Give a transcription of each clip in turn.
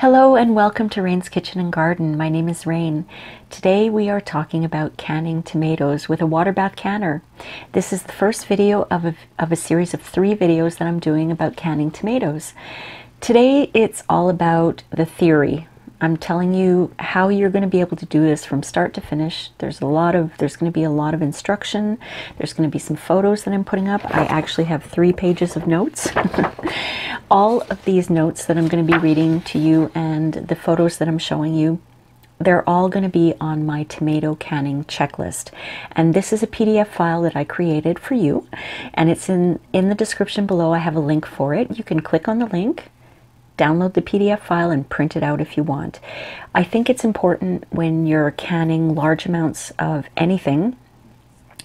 Hello and welcome to Rain's Kitchen and Garden. My name is Rain. Today we are talking about canning tomatoes with a water bath canner. This is the first video of a series of 3 videos that I'm doing about canning tomatoes. Today it's all about the theory. I'm telling you how you're going to be able to do this from start to finish. There's going to be a lot of instruction. There's going to be some photos that I'm putting up. I actually have 3 pages of notes. All of these notes that I'm going to be reading to you and the photos that I'm showing you, they're all going to be on my tomato canning checklist. And this is a PDF file that I created for you. And it's in the description below. I have a link for it. You can click on the link, download the PDF file and print it out if you want. I think it's important when you're canning large amounts of anything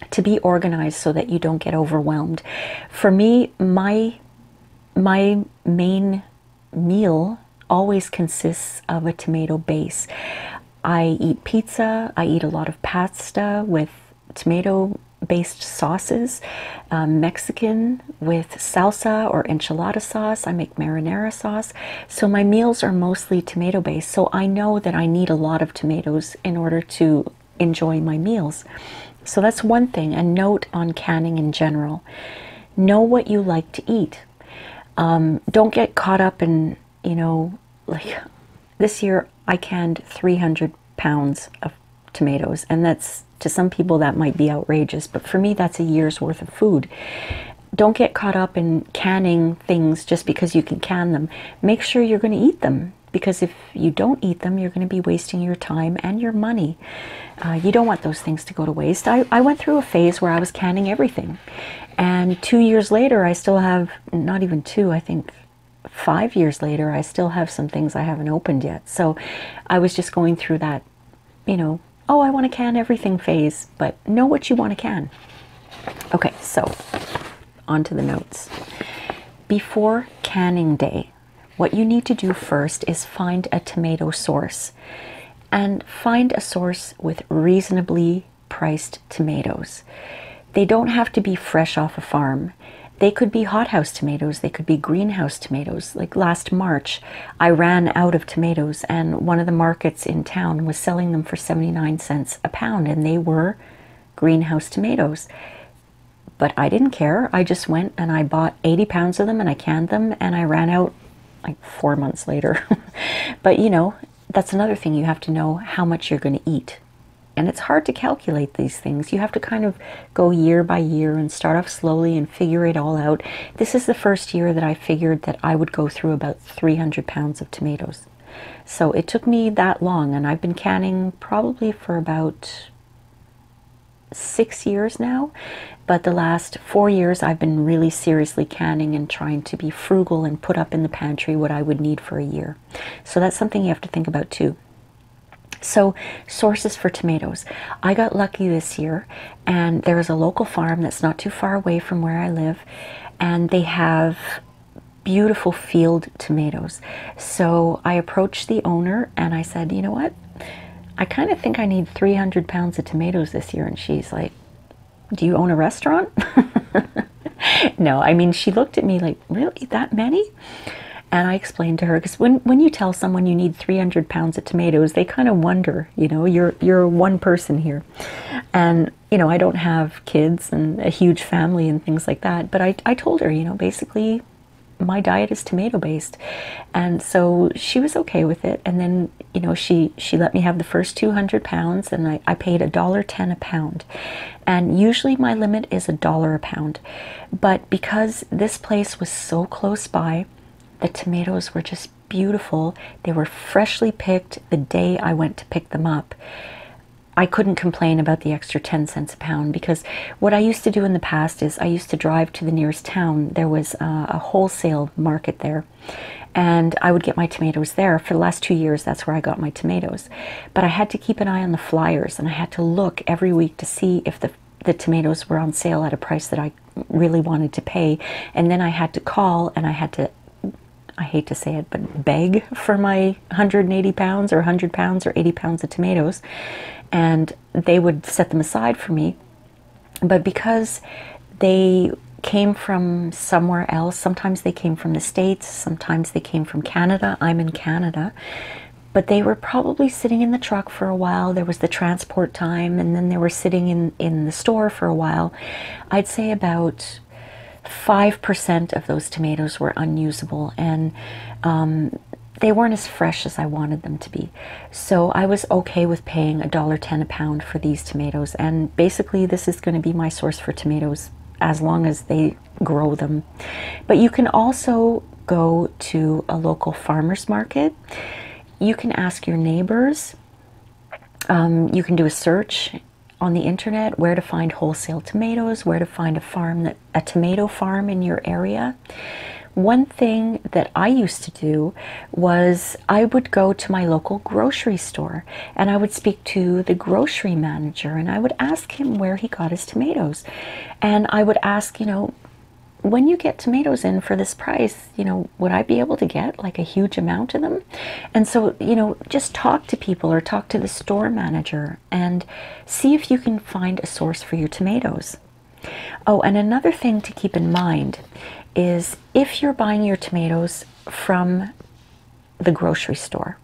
to be organized so that you don't get overwhelmed. For me, my main meal always consists of a tomato base. I eat pizza, I eat a lot of pasta with tomato based sauces, Mexican with salsa or enchilada sauce. I make marinara sauce. So my meals are mostly tomato based. So I know that I need a lot of tomatoes in order to enjoy my meals. So that's one thing. A note on canning in general. Know what you like to eat. Don't get caught up in, you know, like this year I canned 300 pounds of tomatoes, and that's, to some people that might be outrageous, but for me that's a year's worth of food. Don't get caught up in canning things just because you can can them. Make sure you're going to eat them, because if you don't eat them, you're going to be wasting your time and your money. You don't want those things to go to waste. I went through a phase where I was canning everything, and 2 years later I still have, not even 2, I think 5 years later, I still have some things I haven't opened yet. So I was just going through that, you know, oh, I want to can everything phase, but know what you want to can. Okay, so on to the notes. Before canning day, what you need to do first is find a tomato source, and find a source with reasonably priced tomatoes. They don't have to be fresh off a farm. They could be hothouse tomatoes, they could be greenhouse tomatoes. Like last March, I ran out of tomatoes and one of the markets in town was selling them for 79 cents a pound, and they were greenhouse tomatoes. But I didn't care. I just went and I bought 80 pounds of them and I canned them, and I ran out like 4 months later. But you know, that's another thing. You have to know how much you're going to eat. And it's hard to calculate these things. You have to kind of go year by year and start off slowly and figure it all out. This is the first year that I figured that I would go through about 300 pounds of tomatoes. So it took me that long, and I've been canning probably for about 6 years now. But the last 4 years I've been really seriously canning and trying to be frugal and put up in the pantry what I would need for a year. So that's something you have to think about too. So, sources for tomatoes. I got lucky this year, and there is a local farm that's not too far away from where I live, and they have beautiful field tomatoes. So I approached the owner and I said, you know what, I kind of think I need 300 pounds of tomatoes this year. And she's like, do you own a restaurant? No, I mean, she looked at me like, really, that many? And I explained to her, because when you tell someone you need 300 pounds of tomatoes, they kind of wonder, you know, you're one person here. And, you know, I don't have kids and a huge family and things like that. But I told her, you know, basically my diet is tomato based. And so she was okay with it. And then, you know, she let me have the first 200 pounds, and I paid $1.10 a pound. And usually my limit is $1 a pound. But because this place was so close by, the tomatoes were just beautiful. They were freshly picked the day I went to pick them up. I couldn't complain about the extra 10 cents a pound, because what I used to do in the past is I used to drive to the nearest town. There was a wholesale market there, and I would get my tomatoes there. For the last 2 years, that's where I got my tomatoes. But I had to keep an eye on the flyers, and I had to look every week to see if the tomatoes were on sale at a price that I really wanted to pay. And then I had to call, and I had to, I hate to say it, but beg for my 180 pounds or 100 pounds or 80 pounds of tomatoes, and they would set them aside for me. But because they came from somewhere else. Sometimes they came from the States, sometimes they came from Canada. I'm in Canada. But they were probably sitting in the truck for a while. There was the transport time, and then they were sitting in the store for a while. I'd say about 5% of those tomatoes were unusable, and they weren't as fresh as I wanted them to be. So I was okay with paying $1.10 a pound for these tomatoes, and basically this is going to be my source for tomatoes as long as they grow them. But you can also go to a local farmer's market. You can ask your neighbors, you can do a search on the internet, where to find wholesale tomatoes, where to find a tomato farm in your area. One thing that I used to do was I would go to my local grocery store and I would speak to the grocery manager and I would ask him where he got his tomatoes. And I would ask, you know, when you get tomatoes in for this price, you know, would I be able to get like a huge amount of them? And so, you know, just talk to people or talk to the store manager and see if you can find a source for your tomatoes. Oh, and another thing to keep in mind is if you're buying your tomatoes from the grocery store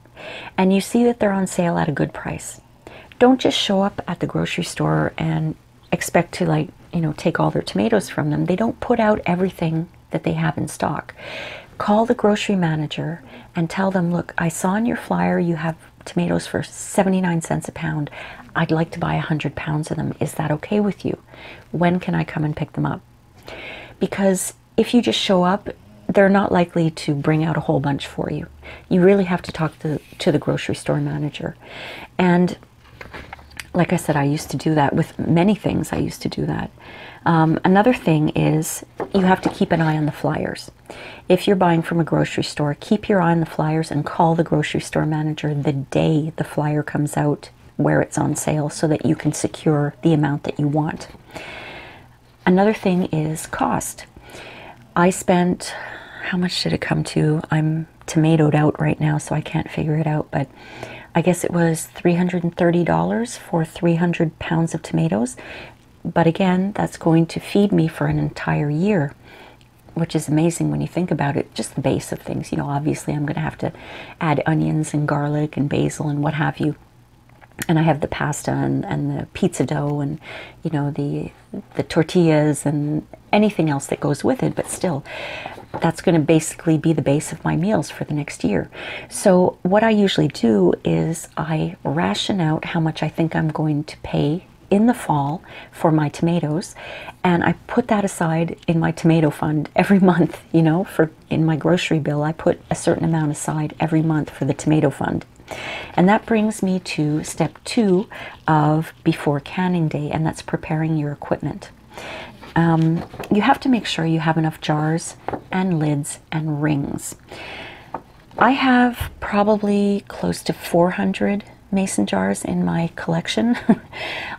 and you see that they're on sale at a good price, don't just show up at the grocery store and expect to, like, you know, take all their tomatoes from them. They don't put out everything that they have in stock. Call the grocery manager and tell them, look, I saw on your flyer you have tomatoes for 79 cents a pound. I'd like to buy 100 pounds of them. Is that okay with you? When can I come and pick them up? Because if you just show up, they're not likely to bring out a whole bunch for you. You really have to talk to the grocery store manager. And like I said, I used to do that with many things. I used to do that. Another thing is you have to keep an eye on the flyers. If you're buying from a grocery store, keep your eye on the flyers and call the grocery store manager the day the flyer comes out where it's on sale so that you can secure the amount that you want. Another thing is cost. I spent, how much did it come to? I'm tomatoed out right now, so I can't figure it out, but I guess it was $330 for 300 pounds of tomatoes. But again, that's going to feed me for an entire year, which is amazing when you think about it, just the base of things. You know, obviously I'm going to have to add onions and garlic and basil and what have you. And I have the pasta and the pizza dough and, you know, the tortillas and anything else that goes with it. But still, that's going to basically be the base of my meals for the next year. So what I usually do is I ration out how much I think I'm going to pay in the fall for my tomatoes, and I put that aside in my tomato fund every month. You know, for in my grocery bill, I put a certain amount aside every month for the tomato fund. And that brings me to step 2 of before canning day, and that's preparing your equipment. You have to make sure you have enough jars and lids and rings. I have probably close to 400 mason jars in my collection.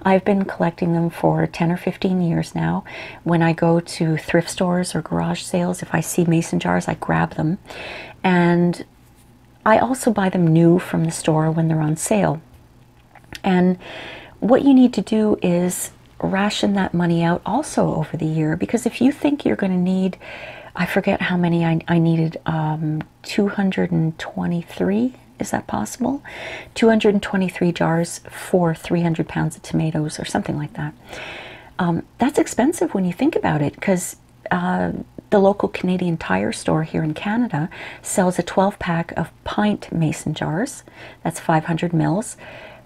I've been collecting them for 10 or 15 years now. When I go to thrift stores or garage sales, if I see mason jars, I grab them. And I also buy them new from the store when they're on sale. And what you need to do is ration that money out also over the year, because if you think you're going to need, I forget how many I needed, 223, is that possible? 223 jars for 300 pounds of tomatoes or something like that. That's expensive when you think about it, because the local Canadian Tire store here in Canada sells a 12-pack of pint mason jars, that's 500 mils,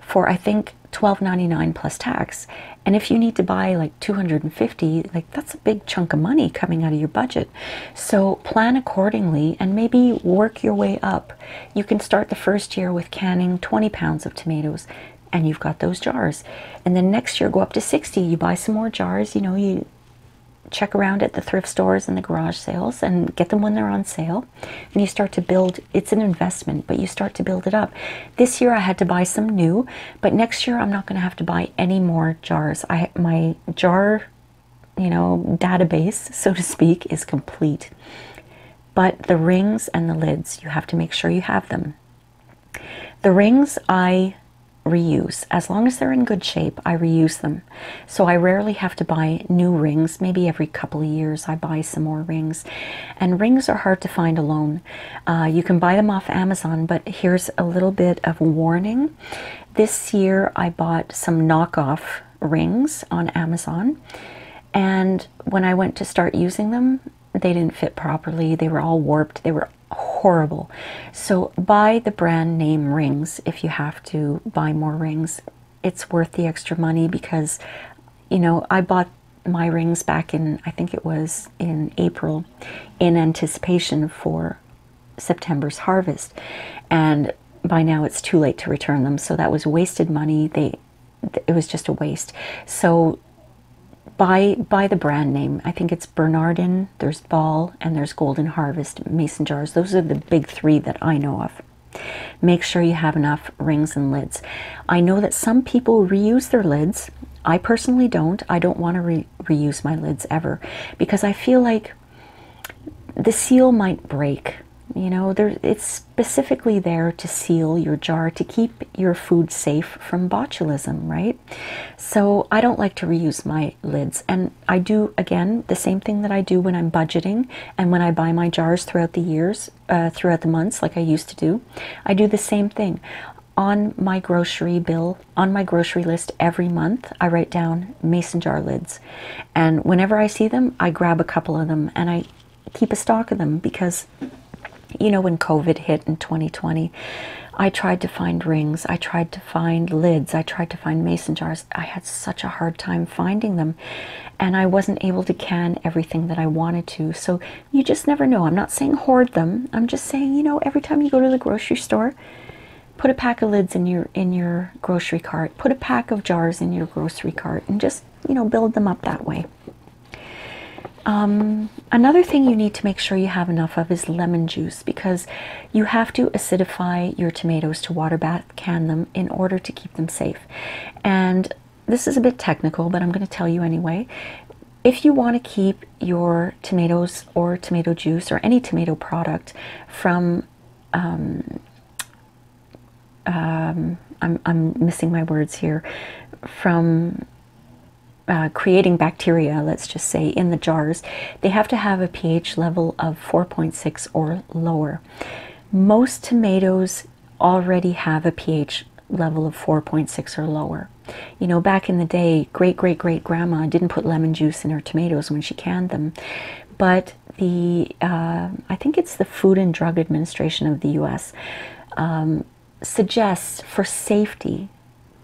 for I think $12.99 plus tax. And if you need to buy like 250, like that's a big chunk of money coming out of your budget. So plan accordingly and maybe work your way up. You can start the first year with canning 20 pounds of tomatoes, and you've got those jars. And then next year go up to 60, you buy some more jars, you know, you check around at the thrift stores and the garage sales and get them when they're on sale, and you start to build. It's an investment, but you start to build it up. This year I had to buy some new, but next year I'm not going to have to buy any more jars. My jar, you know, database, so to speak, is complete. But the rings and the lids, you have to make sure you have them. The rings I reuse. As long as they're in good shape, I reuse them. So I rarely have to buy new rings. Maybe every couple of years I buy some more rings. And rings are hard to find alone. You can buy them off Amazon, but here's a little bit of warning. This year I bought some knockoff rings on Amazon, and when I went to start using them, they didn't fit properly. They were all warped. They were horrible. So buy the brand name rings if you have to buy more rings. It's worth the extra money because, you know, I bought my rings back in, I think it was in April, in anticipation for September's harvest. And by now it's too late to return them. So that was wasted money. It was just a waste. So buy the brand name. I think it's Bernardin, there's Ball, and there's Golden Harvest mason jars. Those are the big three that I know of. Make sure you have enough rings and lids. I know that some people reuse their lids. I personally don't. I don't want to reuse my lids ever, because I feel like the seal might break. You know, it's specifically there to seal your jar, to keep your food safe from botulism, right? So I don't like to reuse my lids. And I do, again, the same thing that I do when I'm budgeting and when I buy my jars throughout the years, throughout the months, like I used to do. I do the same thing. On my grocery bill, on my grocery list every month, I write down mason jar lids. And whenever I see them, I grab a couple of them and I keep a stock of them because, you know, when COVID hit in 2020, I tried to find rings, I tried to find lids, I tried to find mason jars. I had such a hard time finding them, and I wasn't able to can everything that I wanted to. So you just never know. I'm not saying hoard them. I'm just saying, you know, every time you go to the grocery store, put a pack of lids in your grocery cart, put a pack of jars in your grocery cart, and just, you know, build them up that way. Another thing you need to make sure you have enough of is lemon juice, because you have to acidify your tomatoes to water bath can them in order to keep them safe. And this is a bit technical, but I'm going to tell you anyway. If you want to keep your tomatoes or tomato juice or any tomato product from I'm missing my words here, from creating bacteria, let's just say, in the jars, they have to have a pH level of 4.6 or lower. Most tomatoes already have a pH level of 4.6 or lower. You know, back in the day, great-great-great-grandma didn't put lemon juice in her tomatoes when she canned them, but the I think it's the Food and Drug Administration of the US suggests, for safety,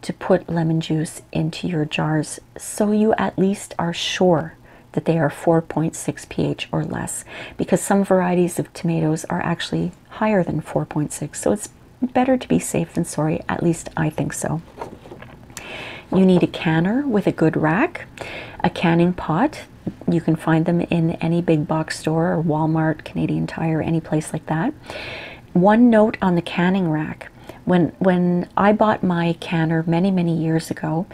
to put lemon juice into your jars so you at least are sure that they are 4.6 pH or less, because some varieties of tomatoes are actually higher than 4.6, so it's better to be safe than sorry, at least I think so. You need a canner with a good rack, a canning pot. You can find them in any big box store or Walmart, Canadian Tire, any place like that. One note on the canning rack. When I bought my canner many, many years ago,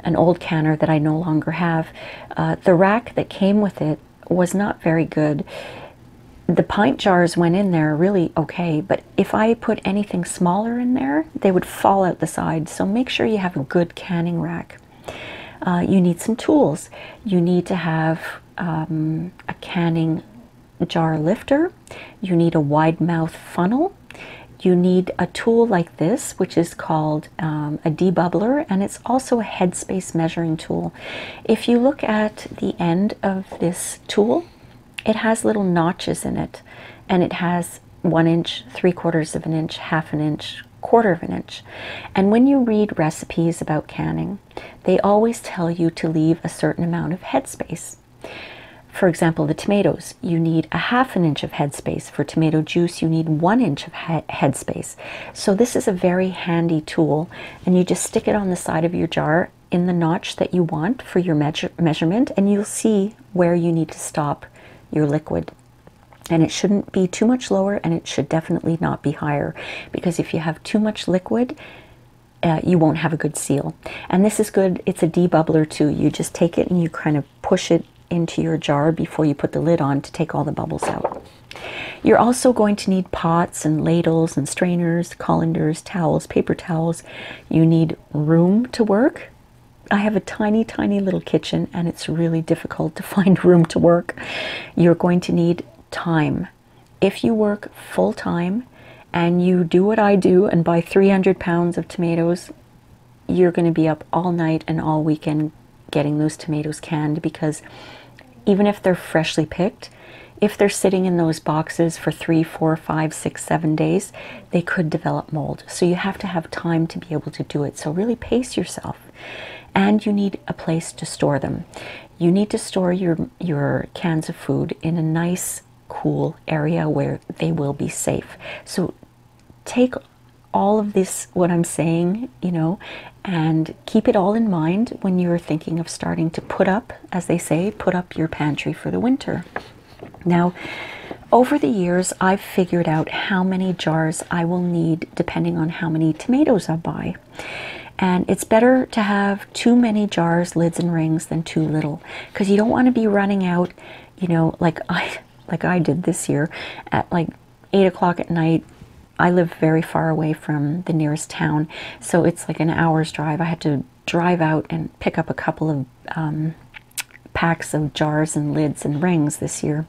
an old canner that I no longer have, the rack that came with it was not very good. The pint jars went in there really okay, but if I put anything smaller in there, they would fall out the side. So make sure you have a good canning rack. You need some tools. You need to have a canning jar lifter. You need a wide mouth funnel. You need a tool like this, which is called a debubbler, and it's also a headspace measuring tool. If you look at the end of this tool, it has little notches in it, and it has 1 inch, 3/4 of an inch, 1/2 inch, 1/4 inch. And when you read recipes about canning, they always tell you to leave a certain amount of headspace. For example, the tomatoes, you need a 1/2 inch of headspace. For tomato juice, you need 1 inch of headspace. So this is a very handy tool, and you just stick it on the side of your jar in the notch that you want for your measurement, and you'll see where you need to stop your liquid. And it shouldn't be too much lower, and it should definitely not be higher, because if you have too much liquid, you won't have a good seal. And this is good. It's a debubbler too. You just take it and you kind of push it into your jar before you put the lid on to take all the bubbles out. You're also going to need pots and ladles and strainers, colanders, towels, paper towels. You need room to work. I have a tiny, tiny little kitchen and it's really difficult to find room to work. You're going to need time. If you work full time and you do what I do and buy 300 pounds of tomatoes, you're going to be up all night and all weekend getting those tomatoes canned, because even if they're freshly picked, if they're sitting in those boxes for 3, 4, 5, 6, 7 days, they could develop mold. So you have to have time to be able to do it. So really pace yourself. And you need a place to store them. You need to store your cans of food in a nice, cool area where they will be safe. So take all of this, what I'm saying, you know, and keep it all in mind when you're thinking of starting to put up, as they say, put up your pantry for the winter. Now, over the years, I've figured out how many jars I will need depending on how many tomatoes I buy. And it's better to have too many jars, lids and rings, than too little, because you don't want to be running out, you know, like I did this year at like 8 o'clock at night. I live very far away from the nearest town, so it's like an hour's drive. I had to drive out and pick up a couple of packs of jars and lids and rings this year.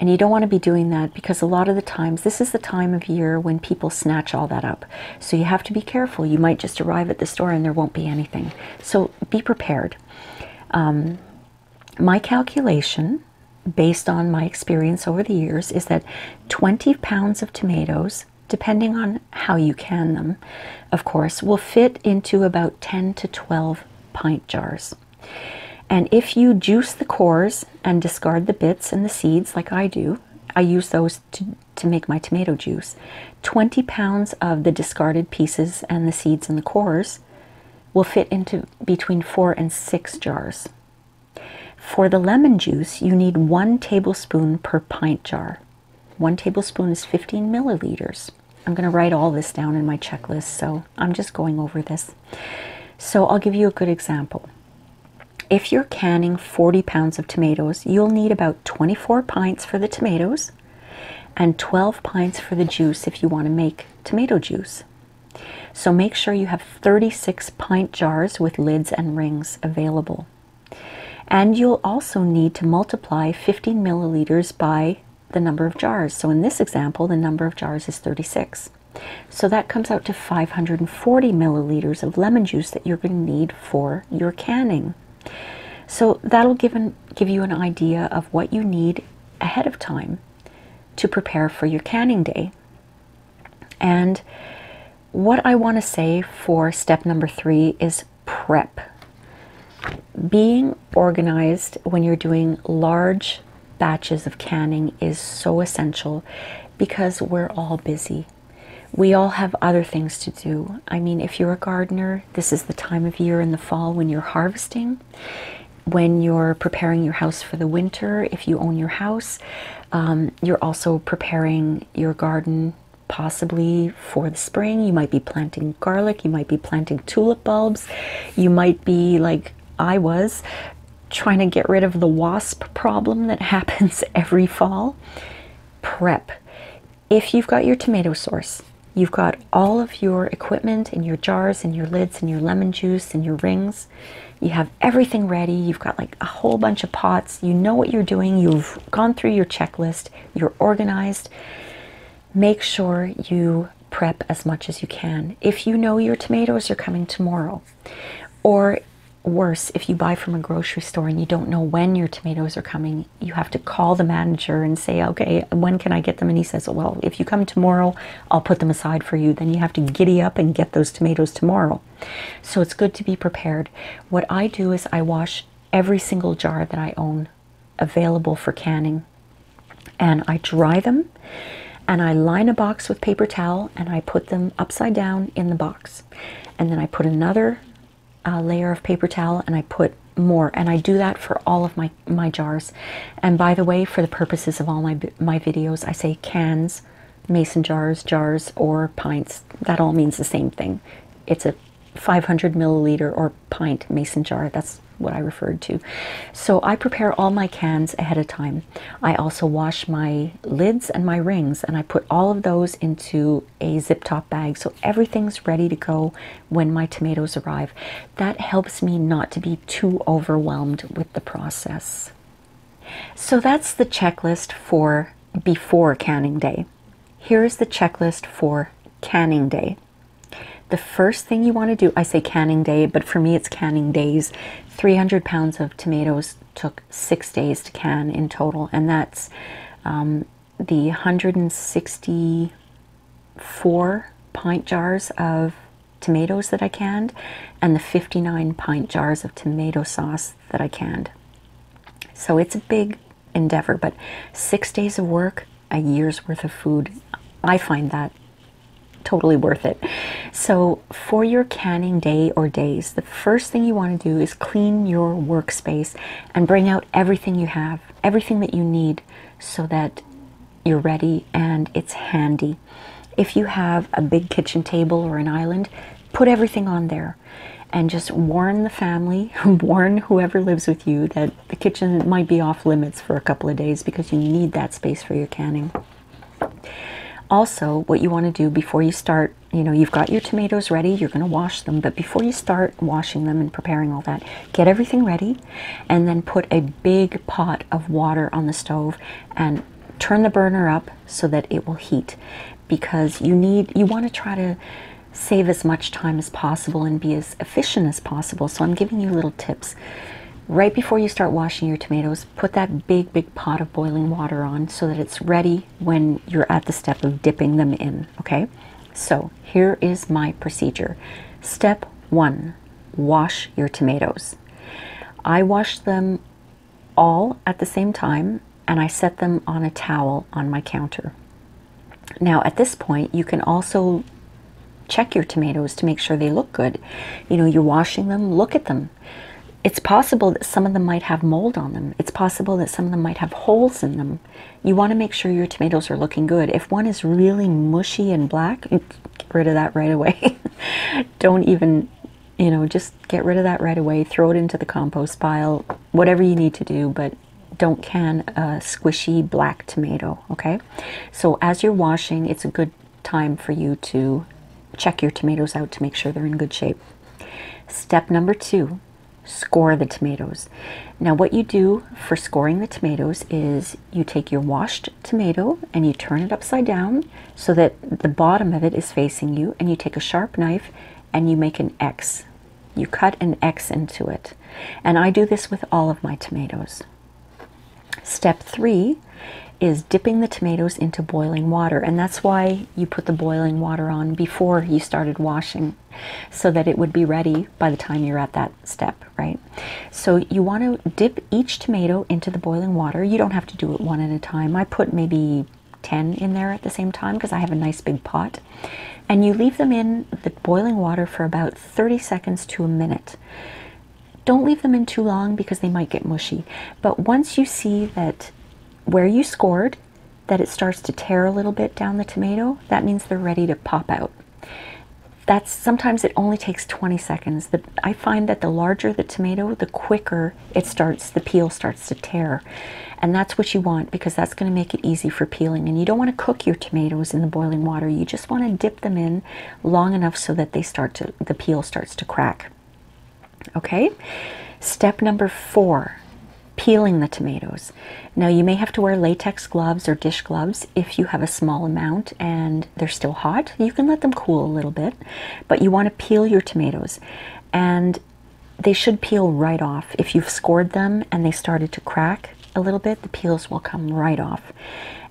And you don't want to be doing that, because a lot of the times this is the time of year when people snatch all that up. So you have to be careful. You might just arrive at the store and there won't be anything. So be prepared. My calculation, based on my experience over the years, is that 20 pounds of tomatoes, depending on how you can them, of course, will fit into about 10 to 12 pint jars. And if you juice the cores and discard the bits and the seeds like I do, I use those to make my tomato juice, 20 pounds of the discarded pieces and the seeds and the cores will fit into between 4 and 6 jars. For the lemon juice, you need 1 tablespoon per pint jar. 1 tablespoon is 15 milliliters. I'm going to write all this down in my checklist, so I'm just going over this. So I'll give you a good example. If you're canning 40 pounds of tomatoes, you'll need about 24 pints for the tomatoes and 12 pints for the juice if you want to make tomato juice. So make sure you have 36 pint jars with lids and rings available. And you'll also need to multiply 15 milliliters by the number of jars. So in this example, the number of jars is 36. So that comes out to 540 milliliters of lemon juice that you're going to need for your canning. So that'll give you an idea of what you need ahead of time to prepare for your canning day. And what I want to say for step number 3 is prep. Being organized when you're doing large batches of canning is so essential, because we're all busy. We all have other things to do. I mean, if you're a gardener, this is the time of year in the fall when you're harvesting, when you're preparing your house for the winter, if you own your house. You're also preparing your garden possibly for the spring. You might be planting garlic, you might be planting tulip bulbs, you might be, like I was, trying to get rid of the wasp problem that happens every fall. Prep. If you've got your tomato sauce, you've got all of your equipment and your jars and your lids and your lemon juice and your rings. You have everything ready. You've got like a whole bunch of pots. You know what you're doing. You've gone through your checklist. You're organized. Make sure you prep as much as you can. If you know your tomatoes are coming tomorrow, or worse, if you buy from a grocery store and you don't know when your tomatoes are coming, you have to call the manager and say, okay, when can I get them? And he says, well, if you come tomorrow, I'll put them aside for you. Then you have to giddy up and get those tomatoes tomorrow. So it's good to be prepared. What I do is I wash every single jar that I own available for canning, and I dry them, and I line a box with paper towel, and I put them upside down in the box. And then I put another layer of paper towel, and I put more, and I do that for all of my jars. And by the way, for the purposes of all my videos, I say cans, mason jars, jars, or pints. That all means the same thing. It's a 500 milliliter or pint mason jar. That's what I referred to. So I prepare all my cans ahead of time. I also wash my lids and my rings, and I put all of those into a zip top bag, so everything's ready to go when my tomatoes arrive. That helps me not to be too overwhelmed with the process. So that's the checklist for before canning day. Here is the checklist for canning day. The first thing you want to do, I say canning day, but for me it's canning days. 300 pounds of tomatoes took 6 days to can in total, and that's the 164 pint jars of tomatoes that I canned and the 59 pint jars of tomato sauce that I canned. So it's a big endeavor, but 6 days of work, a year's worth of food, I find that totally worth it. So for your canning day or days, the first thing you want to do is clean your workspace and bring out everything you have, everything that you need, so that you're ready and it's handy. If you have a big kitchen table or an island, put everything on there and just warn the family, warn whoever lives with you that the kitchen might be off limits for a couple of days because you need that space for your canning. Also, what you want to do before you start, you know, you've got your tomatoes ready, you're going to wash them, but before you start washing them and preparing all that, get everything ready and then put a big pot of water on the stove and turn the burner up so that it will heat, because you want to try to save as much time as possible and be as efficient as possible. So I'm giving you little tips. Right before you start washing your tomatoes, put that big, big pot of boiling water on so that it's ready when you're at the step of dipping them in, okay? So here is my procedure. Step one, wash your tomatoes. I wash them all at the same time and I set them on a towel on my counter. Now at this point, you can also check your tomatoes to make sure they look good. You know, you're washing them, look at them. It's possible that some of them might have mold on them. It's possible that some of them might have holes in them. You want to make sure your tomatoes are looking good. If one is really mushy and black, get rid of that right away. Don't even, you know, just get rid of that right away. Throw it into the compost pile, whatever you need to do, but don't can a squishy black tomato, okay? So as you're washing, it's a good time for you to check your tomatoes out to make sure they're in good shape. Step number two. Score the tomatoes. Now what you do for scoring the tomatoes is you take your washed tomato and you turn it upside down so that the bottom of it is facing you, and you take a sharp knife and you make an X. You cut an X into it. And I do this with all of my tomatoes. Step three is dipping the tomatoes into boiling water, and that's why you put the boiling water on before you started washing, so that it would be ready by the time you're at that step, right? So you want to dip each tomato into the boiling water. You don't have to do it one at a time. I put maybe 10 in there at the same time because I have a nice big pot. And you leave them in the boiling water for about 30 seconds to a minute. Don't leave them in too long because they might get mushy. But once you see that where you scored, that it starts to tear a little bit down the tomato, that means they're ready to pop out. That's sometimes it only takes 20 seconds. I find that the larger the tomato, the quicker it starts, the peel starts to tear. And that's what you want, because that's going to make it easy for peeling. And you don't want to cook your tomatoes in the boiling water. You just want to dip them in long enough so that they start to, the peel starts to crack. Okay? Step number four. Peeling the tomatoes. Now you may have to wear latex gloves or dish gloves if you have a small amount and they're still hot. You can let them cool a little bit, but you want to peel your tomatoes, and they should peel right off. If you've scored them and they started to crack a little bit, the peels will come right off.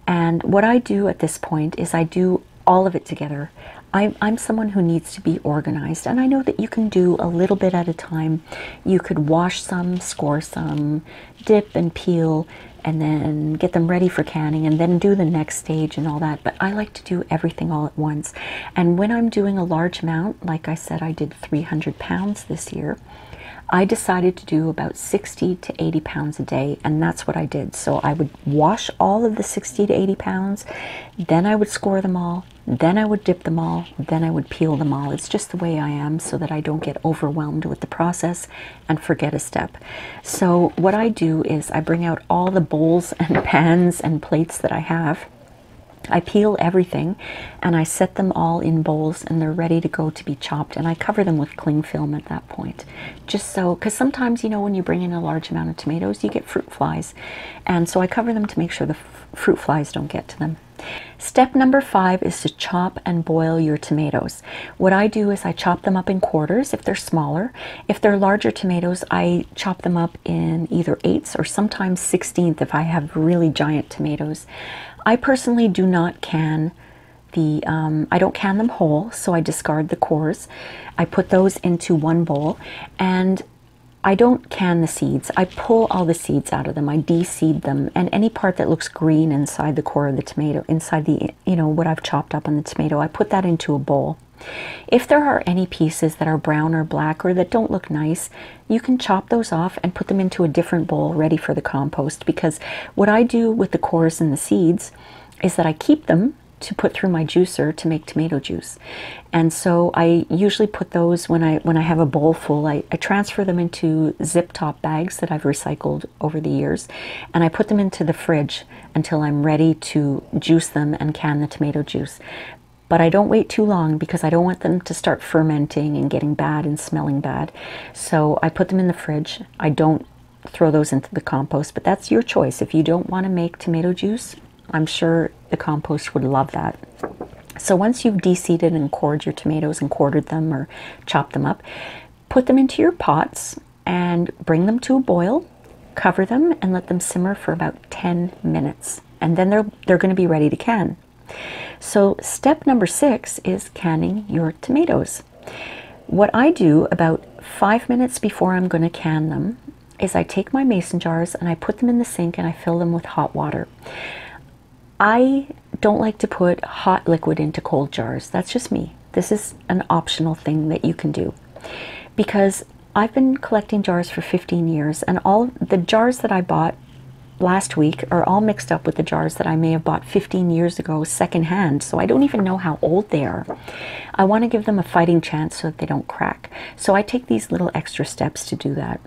And what I do at this point is I do all of it together. I'm someone who needs to be organized, and I know that you can do a little bit at a time. You could wash some, score some, dip and peel, and then get them ready for canning, and then do the next stage and all that, but I like to do everything all at once. And when I'm doing a large amount, like I said, I did 300 pounds this year, I decided to do about 60 to 80 pounds a day, and that's what I did. So I would wash all of the 60 to 80 pounds, then I would score them all, then I would dip them all, then I would peel them all. It's just the way I am so that I don't get overwhelmed with the process and forget a step. So what I do is I bring out all the bowls and pans and plates that I have. I peel everything and I set them all in bowls, and they're ready to go to be chopped, and I cover them with cling film at that point, just so, because sometimes, you know, when you bring in a large amount of tomatoes you get fruit flies, and so I cover them to make sure the fruit flies don't get to them. Step number 5 is to chop and boil your tomatoes. What I do is I chop them up in quarters if they're smaller. If they're larger tomatoes, I chop them up in either 8ths or sometimes 16th if I have really giant tomatoes. I personally do not can the, I don't can them whole, so I discard the cores. I put those into one bowl, and I don't can the seeds. I pull all the seeds out of them. I de-seed them, and any part that looks green inside the core of the tomato, inside the, you know, what I've chopped up on the tomato, I put that into a bowl. If there are any pieces that are brown or black or that don't look nice, you can chop those off and put them into a different bowl ready for the compost, because what I do with the cores and the seeds is that I keep them to put through my juicer to make tomato juice. And so I usually put those, when I have a bowl full, I transfer them into zip top bags that I've recycled over the years, and I put them into the fridge until I'm ready to juice them and can the tomato juice. But I don't wait too long because I don't want them to start fermenting and getting bad and smelling bad. So I put them in the fridge. I don't throw those into the compost, but that's your choice. If you don't want to make tomato juice, I'm sure the compost would love that. So once you've de-seeded and cored your tomatoes and quartered them or chopped them up, put them into your pots and bring them to a boil, cover them, and let them simmer for about 10 minutes. And then they're going to be ready to can. So step number 6 is canning your tomatoes. What I do about 5 minutes before I'm going to can them is I take my mason jars and I put them in the sink and I fill them with hot water. I don't like to put hot liquid into cold jars. That's just me. This is an optional thing that you can do, because I've been collecting jars for 15 years and all the jars that I bought last week are all mixed up with the jars that I may have bought 15 years ago secondhand, so I don't even know how old they are. I want to give them a fighting chance so that they don't crack. So I take these little extra steps to do that.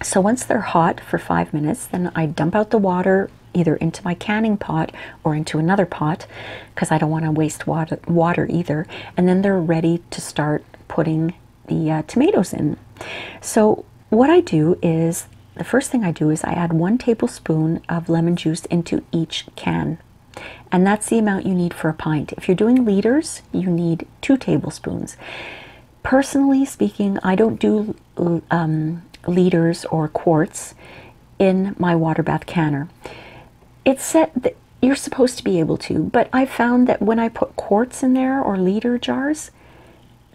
So once they're hot for 5 minutes, then I dump out the water either into my canning pot or into another pot, because I don't want to waste water either, and then they're ready to start putting the tomatoes in. So what I do is, the first thing I do is I add 1 tablespoon of lemon juice into each can, and that's the amount you need for a pint. If you're doing liters, you need 2 tablespoons. Personally speaking, I don't do liters or quarts in my water bath canner. It's set that you're supposed to be able to, but I found that when I put quarts in there or liter jars,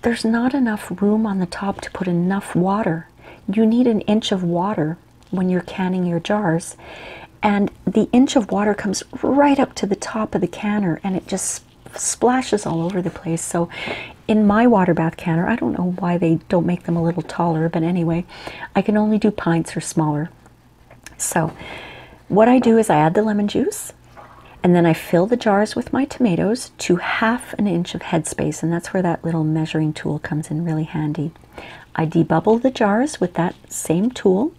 there's not enough room on the top to put enough water. You need an inch of water when you're canning your jars, and the inch of water comes right up to the top of the canner and it just splashes all over the place. So in my water bath canner, I don't know why they don't make them a little taller, but anyway, I can only do pints or smaller. So what I do is I add the lemon juice, and then I fill the jars with my tomatoes to 1/2 inch of headspace, and that's where that little measuring tool comes in really handy. I debubble the jars with that same tool,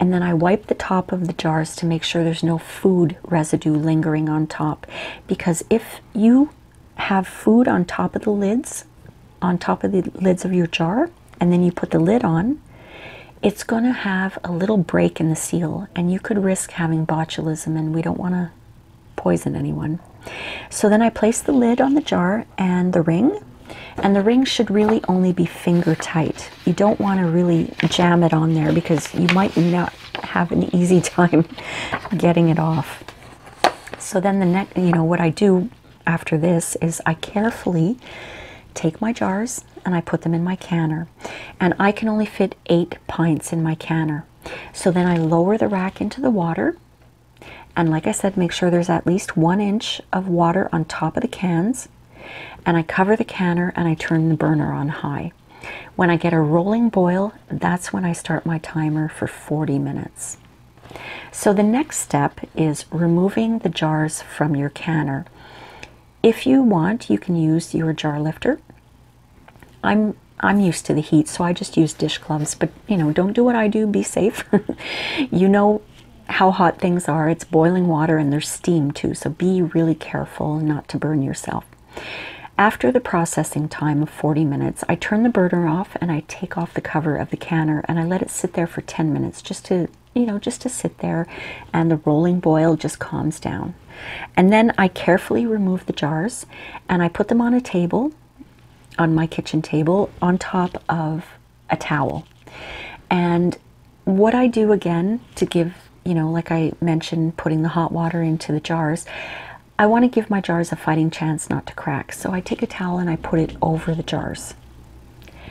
and then I wipe the top of the jars to make sure there's no food residue lingering on top, because if you have food on top of the lids, of your jar, and then you put the lid on, it's going to have a little break in the seal and you could risk having botulism, and we don't want to poison anyone. So then I place the lid on the jar and the ring. And the ring should really only be finger tight. You don't want to really jam it on there because you might not have an easy time getting it off. So then the next, you know, what I do after this is I carefully take my jars and I put them in my canner. And I can only fit 8 pints in my canner. So then I lower the rack into the water. And like I said, make sure there's at least 1 inch of water on top of the cans. And I cover the canner and I turn the burner on high. When I get a rolling boil, that's when I start my timer for 40 minutes. So the next step is removing the jars from your canner. If you want, you can use your jar lifter. I'm used to the heat, so I just use dish gloves, but you know, don't do what I do, be safe. You know how hot things are, it's boiling water and there's steam too, so be really careful not to burn yourself. After the processing time of 40 minutes, I turn the burner off and I take off the cover of the canner and I let it sit there for 10 minutes just to sit there, and the rolling boil just calms down. And then I carefully remove the jars and I put them on a table, on my kitchen table, on top of a towel. And what I do again to give, you know, like I mentioned, putting the hot water into the jars, I want to give my jars a fighting chance not to crack. So I take a towel and I put it over the jars.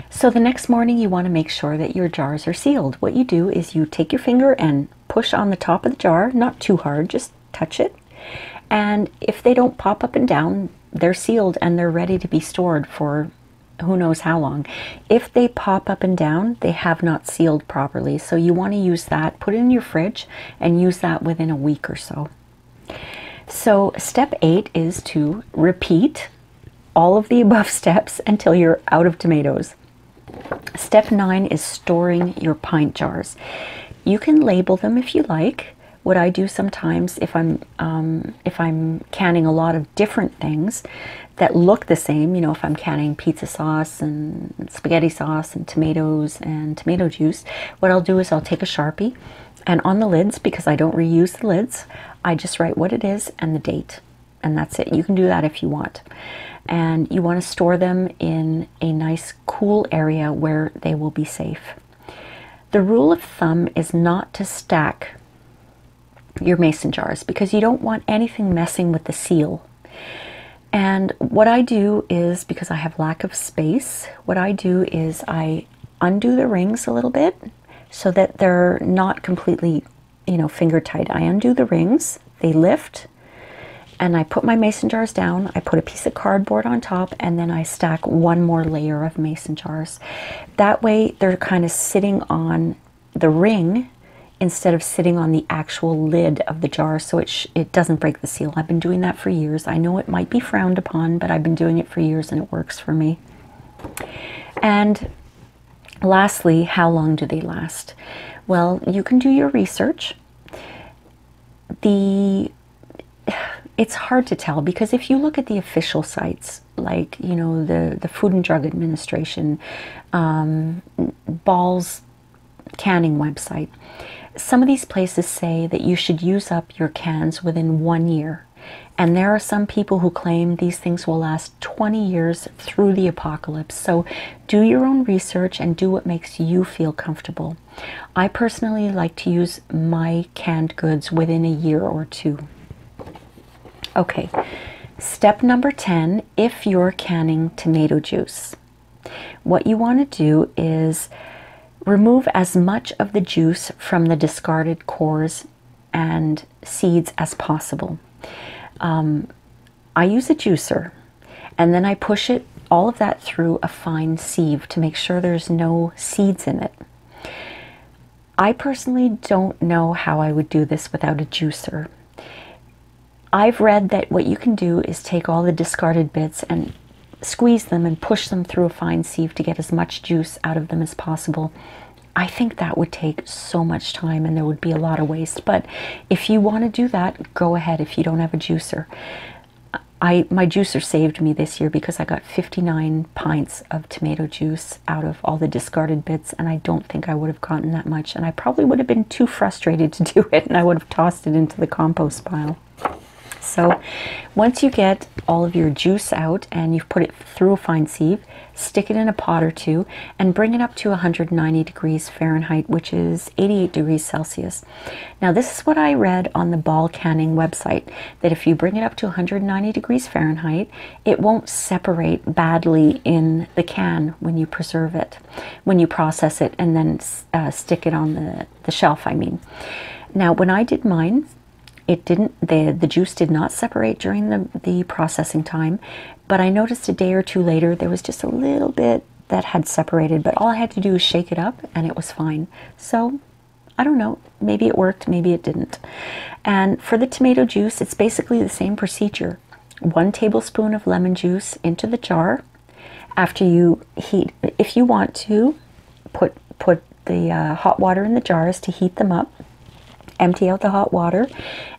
So the next morning you want to make sure that your jars are sealed. What you do is you take your finger and push on the top of the jar, not too hard, just touch it. And if they don't pop up and down, they're sealed and they're ready to be stored for who knows how long. If they pop up and down, they have not sealed properly. So you want to use that, put it in your fridge and use that within a week or so. So step 8 is to repeat all of the above steps until you're out of tomatoes. Step 9 is storing your pint jars. You can label them if you like. What I do sometimes if I'm canning a lot of different things that look the same, you know, if I'm canning pizza sauce and spaghetti sauce and tomatoes and tomato juice, what I'll do is I'll take a Sharpie and on the lids, because I don't reuse the lids, I just write what it is and the date. And that's it. You can do that if you want. And you want to store them in a nice cool area where they will be safe. The rule of thumb is not to stack your mason jars because you don't want anything messing with the seal. And what I do is, because I have lack of space, what I do is I undo the rings a little bit so that they're not completely, you know, finger tight. I undo the rings, they lift, and I put my mason jars down, I put a piece of cardboard on top, and then I stack one more layer of mason jars. That way they're kind of sitting on the ring instead of sitting on the actual lid of the jar, so it doesn't break the seal. I've been doing that for years. I know it might be frowned upon, but I've been doing it for years and it works for me. And lastly, how long do they last? Well, you can do your research. It's hard to tell because if you look at the official sites, like, you know, the Food and Drug Administration, Ball's canning website, some of these places say that you should use up your cans within 1 year. And there are some people who claim these things will last 20 years through the apocalypse. So do your own research and do what makes you feel comfortable. I personally like to use my canned goods within a year or two. Okay, step number 10, if you're canning tomato juice. What you want to do is remove as much of the juice from the discarded cores and seeds as possible. I use a juicer and then I push it, all of that, through a fine sieve to make sure there's no seeds in it. I personally don't know how I would do this without a juicer. I've read that what you can do is take all the discarded bits and squeeze them and push them through a fine sieve to get as much juice out of them as possible. I think that would take so much time and there would be a lot of waste, but if you want to do that, go ahead if you don't have a juicer. My juicer saved me this year because I got 59 pints of tomato juice out of all the discarded bits, and I don't think I would have gotten that much, and I probably would have been too frustrated to do it and I would have tossed it into the compost pile. So once you get all of your juice out and you've put it through a fine sieve, stick it in a pot or two and bring it up to 190 degrees Fahrenheit, which is 88 degrees Celsius. Now this is what I read on the Ball canning website, that if you bring it up to 190 degrees Fahrenheit, it won't separate badly in the can when you preserve it, when you process it and then stick it on the shelf, I mean. Now when I did mine, it didn't, the juice did not separate during the processing time, but I noticed a day or two later there was just a little bit that had separated, but all I had to do was shake it up and it was fine. So I don't know, maybe it worked, maybe it didn't. And for the tomato juice, it's basically the same procedure. 1 tablespoon of lemon juice into the jar. After you heat, if you want to, put the hot water in the jars to heat them up. Empty out the hot water,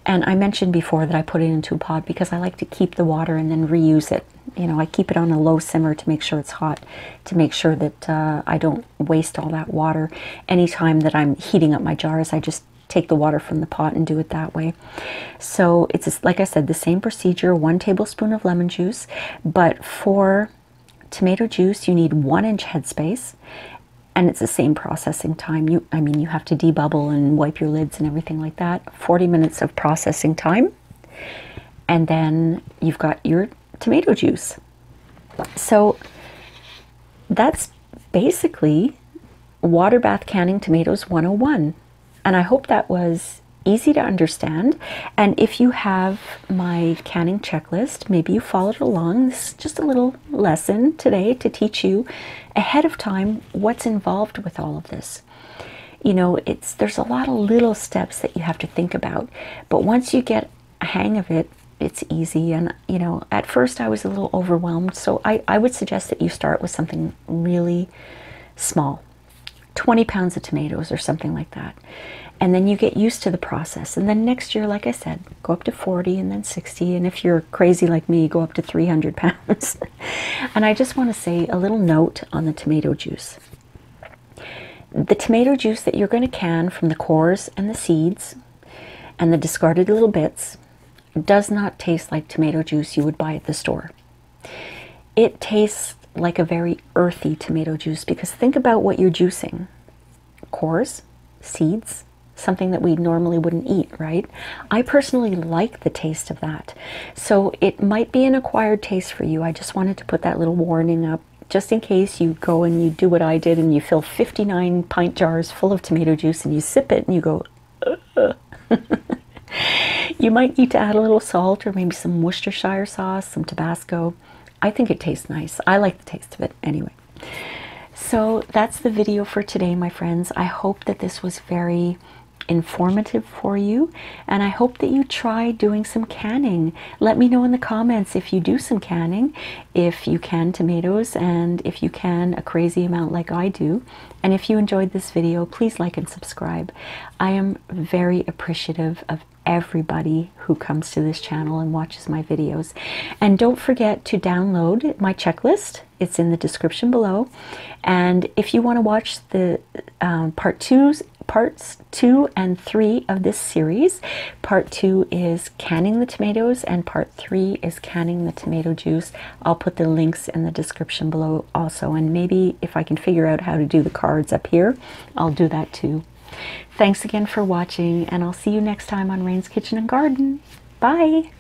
and I mentioned before that I put it into a pot because I like to keep the water and then reuse it. You know, I keep it on a low simmer to make sure it's hot, to make sure that I don't waste all that water. Anytime that I'm heating up my jars, I just take the water from the pot and do it that way. So it's just, like I said, the same procedure, 1 tablespoon of lemon juice, but for tomato juice you need 1 inch headspace. And it's the same processing time. I mean, you have to debubble and wipe your lids and everything like that. 40 minutes of processing time. And then you've got your tomato juice. So that's basically water bath canning tomatoes 101. And I hope that was easy to understand. And if you have my canning checklist, maybe you followed along. This is just a little lesson today to teach you ahead of time what's involved with all of this. You know, there's a lot of little steps that you have to think about, but once you get a hang of it, it's easy. And you know, at first I was a little overwhelmed, so I would suggest that you start with something really small, 20 pounds of tomatoes or something like that. And then you get used to the process. And then next year, like I said, go up to 40 and then 60. And if you're crazy like me, go up to 300 pounds. And I just want to say a little note on the tomato juice. The tomato juice that you're going to can from the cores and the seeds and the discarded little bits does not taste like tomato juice you would buy at the store. It tastes like a very earthy tomato juice, because think about what you're juicing. Cores, seeds, something that we normally wouldn't eat, right? I personally like the taste of that. So it might be an acquired taste for you. I just wanted to put that little warning up just in case you go and you do what I did and you fill 59 pint jars full of tomato juice and you sip it and you go, ugh. You might need to add a little salt or maybe some Worcestershire sauce, some Tabasco. I think it tastes nice. I like the taste of it anyway. So that's the video for today, my friends. I hope that this was very informative for you, and I hope that you try doing some canning. Let me know in the comments if you do some canning, if you can tomatoes, and if you can a crazy amount like I do. And if you enjoyed this video, please like and subscribe. I am very appreciative of everybody who comes to this channel and watches my videos. And don't forget to download my checklist. It's in the description below. And if you want to watch the parts 2 and 3 of this series, part 2 is canning the tomatoes and part 3 is canning the tomato juice. I'll put the links in the description below also, and maybe if I can figure out how to do the cards up here, I'll do that too. Thanks again for watching, and I'll see you next time on Rain's Kitchen and Garden. Bye!